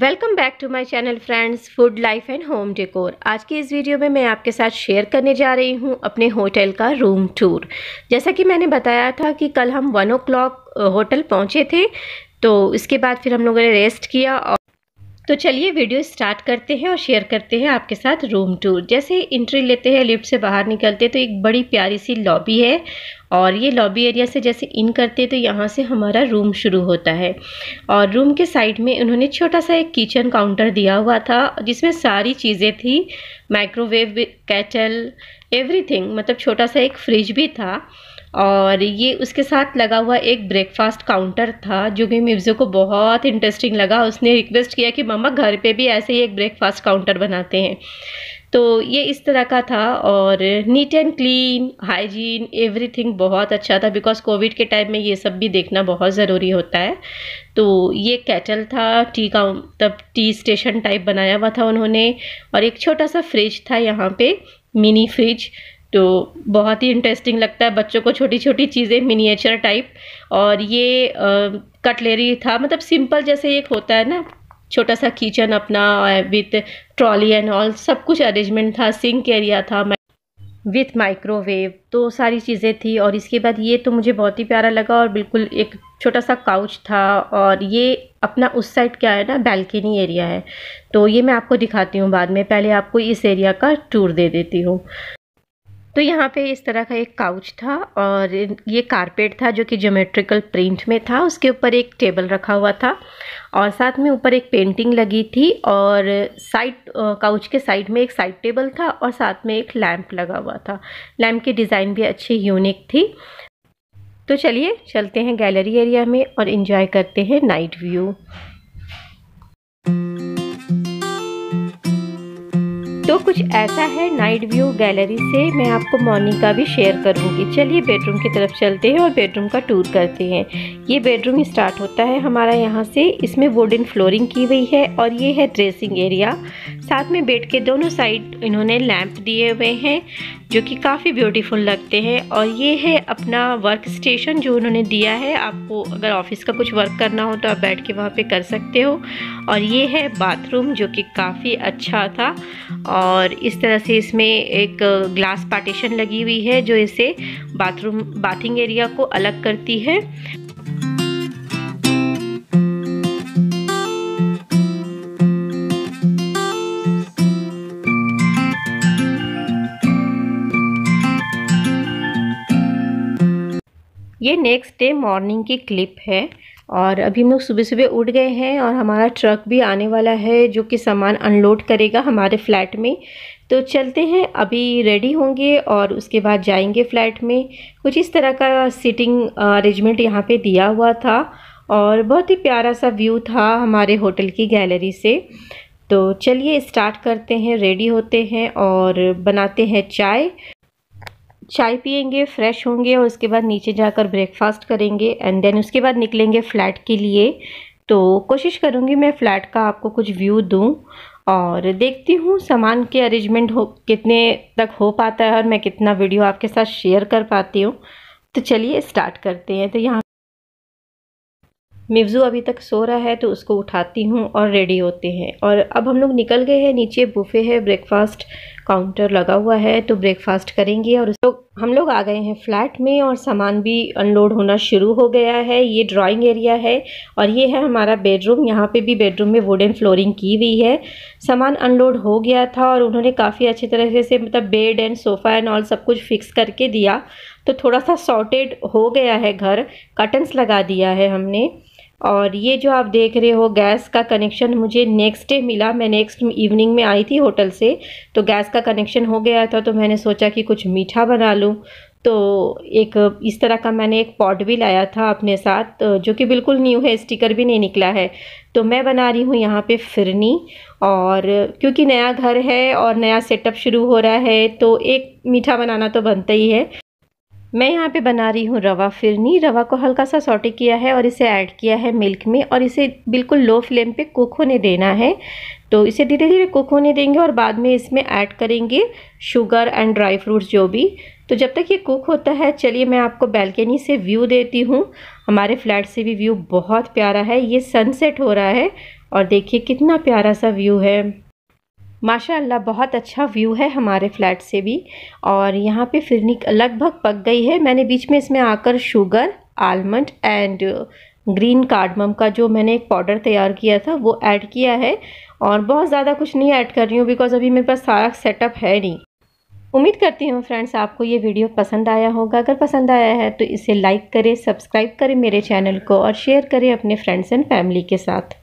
Welcome back to my channel friends, food life and home decor. आज की इस video में मैं आपके साथ शेयर करने जा रही हूं अपने होटल का रूम टूर। जैसा कि मैंने बताया था कि कल हम 1 o'clock होटल पहुंचे थे, तो इसके बाद फिर हम लोगों ने रेस्ट किया। और तो चलिए वीडियो स्टार्ट करते हैं और शेयर करते हैं आपके साथ रूम टूर। जैसे एंट्री लेते हैं, लिफ्ट से बाहर निकलते तो एक बड़ी प्यारी सी लॉबी है, और ये लॉबी एरिया से जैसे इन करते तो यहाँ से हमारा रूम शुरू होता है। और रूम के साइड में उन्होंने छोटा सा एक किचन काउंटर दिया हुआ था, जिसमें सारी चीज़ें थी, माइक्रोवेव, केटल, एवरीथिंग, मतलब छोटा सा एक फ्रिज भी था। और ये उसके साथ लगा हुआ एक ब्रेकफास्ट काउंटर था, जो कि मिर्ज़ो को बहुत इंटरेस्टिंग लगा। उसने रिक्वेस्ट किया कि मम्मा घर पे भी ऐसे ही एक ब्रेकफास्ट काउंटर बनाते हैं। तो ये इस तरह का था, और neat and clean, hygiene, everything बहुत अच्छा था, बिकॉज कोविड के टाइम में ये सब भी देखना बहुत ज़रूरी होता है। तो ये केटल था, टी का तब टी स्टेशन टाइप बनाया हुआ था उन्होंने, और एक छोटा सा फ्रिज था यहाँ पे, मिनी फ्रिज। तो बहुत ही इंटरेस्टिंग लगता है बच्चों को, छोटी छोटी चीज़ें मिनिएचर टाइप। और ये कटलेरी था, मतलब सिंपल जैसे एक होता है ना, छोटा सा किचन अपना विथ ट्रॉली एंड ऑल, सब कुछ अरेंजमेंट था। सिंक एरिया था विथ माइक्रोवेव, तो सारी चीज़ें थी। और इसके बाद ये तो मुझे बहुत ही प्यारा लगा, और बिल्कुल एक छोटा सा काउच था। और ये अपना उस साइड क्या है ना, बालकनी एरिया है, तो ये मैं आपको दिखाती हूँ बाद में, पहले आपको इस एरिया का टूर दे देती हूँ। तो यहाँ पे इस तरह का एक काउच था, और ये कारपेट था जो कि ज्योमेट्रिकल प्रिंट में था। उसके ऊपर एक टेबल रखा हुआ था, और साथ में ऊपर एक पेंटिंग लगी थी। और साइड काउच के साइड में एक साइड टेबल था, और साथ में एक लैंप लगा हुआ था। लैंप की डिज़ाइन भी अच्छी यूनिक थी। तो चलिए चलते हैं गैलरी एरिया में और एंजॉय करते हैं नाइट व्यू। तो कुछ ऐसा है नाइट व्यू गैलरी से। मैं आपको मॉर्निंग का भी शेयर करूंगी। चलिए बेडरूम की तरफ चलते हैं और बेडरूम का टूर करते हैं। ये बेडरूम स्टार्ट होता है हमारा यहाँ से। इसमें वुडन फ्लोरिंग की हुई है, और ये है ड्रेसिंग एरिया। साथ में बेड के दोनों साइड इन्होंने लैंप दिए हुए हैं, जो कि काफ़ी ब्यूटीफुल लगते हैं। और ये है अपना वर्क स्टेशन जो उन्होंने दिया है, आपको अगर ऑफिस का कुछ वर्क करना हो तो आप बैठ के वहाँ पर कर सकते हो। और ये है बाथरूम, जो कि काफ़ी अच्छा था। और इस तरह से इसमें एक ग्लास पार्टीशन लगी हुई है, जो इसे बाथिंग एरिया को अलग करती है। ये नेक्स्ट डे मॉर्निंग की क्लिप है, और अभी हम लोग सुबह सुबह उठ गए हैं, और हमारा ट्रक भी आने वाला है जो कि सामान अनलोड करेगा हमारे फ्लैट में। तो चलते हैं, अभी रेडी होंगे और उसके बाद जाएंगे फ्लैट में। कुछ इस तरह का सीटिंग अरेंजमेंट यहाँ पे दिया हुआ था, और बहुत ही प्यारा सा व्यू था हमारे होटल की गैलरी से। तो चलिए स्टार्ट करते हैं, रेडी होते हैं और बनाते हैं चाय। चाय पियेंगे, फ्रेश होंगे, और उसके बाद नीचे जाकर ब्रेकफास्ट करेंगे, एंड देन उसके बाद निकलेंगे फ़्लैट के लिए। तो कोशिश करूँगी मैं फ़्लैट का आपको कुछ व्यू दूँ, और देखती हूँ सामान के अरेंजमेंट कितने तक हो पाता है, और मैं कितना वीडियो आपके साथ शेयर कर पाती हूँ। तो चलिए स्टार्ट करते हैं। तो यहाँ मिर्ज़ो अभी तक सो रहा है, तो उसको उठाती हूँ और रेडी होते हैं। और अब हम लोग निकल गए हैं। नीचे बुफे है, ब्रेकफास्ट काउंटर लगा हुआ है, तो ब्रेकफास्ट करेंगे। और तो हम लोग आ गए हैं फ्लैट में, और सामान भी अनलोड होना शुरू हो गया है। ये ड्राइंग एरिया है, और ये है हमारा बेडरूम। यहाँ पे भी बेडरूम में वुडन फ्लोरिंग की हुई है। सामान अनलोड हो गया था, और उन्होंने काफ़ी अच्छी तरह से मतलब bed and sofa and all सब कुछ फिक्स करके दिया। तो थोड़ा सा सॉर्टेड हो गया है घर, कर्टन्स लगा दिया है हमने। और ये जो आप देख रहे हो गैस का कनेक्शन मुझे नेक्स्ट डे मिला। मैं नेक्स्ट इवनिंग में आई थी होटल से, तो गैस का कनेक्शन हो गया था, तो मैंने सोचा कि कुछ मीठा बना लूँ। तो एक इस तरह का मैंने एक पॉट भी लाया था अपने साथ, जो कि बिल्कुल न्यू है, स्टिकर भी नहीं निकला है। तो मैं बना रही हूँ यहाँ पे फिरनी, और क्योंकि नया घर है और नया सेटअप शुरू हो रहा है, तो एक मीठा बनाना तो बनता ही है। मैं यहाँ पे बना रही हूँ रवा फिरनी। रवा को हल्का सा सॉटे किया है, और इसे ऐड किया है मिल्क में, और इसे बिल्कुल लो फ्लेम पे कुक होने देना है। तो इसे धीरे धीरे कुक होने देंगे, और बाद में इसमें ऐड करेंगे शुगर एंड ड्राई फ्रूट्स जो भी। तो जब तक ये कुक होता है, चलिए मैं आपको बालकनी से व्यू देती हूँ। हमारे फ्लैट से भी व्यू बहुत प्यारा है। ये सनसेट हो रहा है, और देखिए कितना प्यारा सा व्यू है, माशाअल्लाह बहुत अच्छा व्यू है हमारे फ्लैट से भी। और यहाँ पे फिरनी लगभग पक गई है। मैंने बीच में इसमें आकर sugar, almond and green cardamom का जो मैंने एक पाउडर तैयार किया था वो ऐड किया है, और बहुत ज़्यादा कुछ नहीं ऐड कर रही हूँ बिकॉज़ अभी मेरे पास सारा सेटअप है नहीं। उम्मीद करती हूँ फ्रेंड्स आपको ये वीडियो पसंद आया होगा। अगर पसंद आया है तो इसे लाइक करें, सब्सक्राइब करें मेरे चैनल को और शेयर करें अपने फ्रेंड्स एंड फैमिली के साथ।